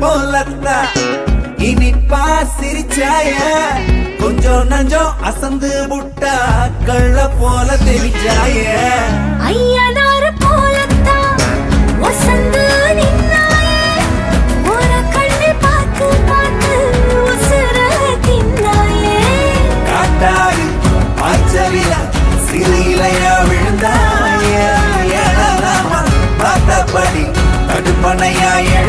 போலத்தா இனிப்பா சிரிச்சாய கொஞ்சம் நஞ்சம் அசந்து புட்டா கள்ள போல தெரிச்சாய ஐயனார் போலத்தா வசந்து நின்னாய ஒரு கண்ணை பார்த்து பார்த்து உசுர தின்னாய காட்டாறு அச்சலில சிறிலையா விழுந்தாய ஏழலாமா பார்த்தபடி தடுப்பனையாய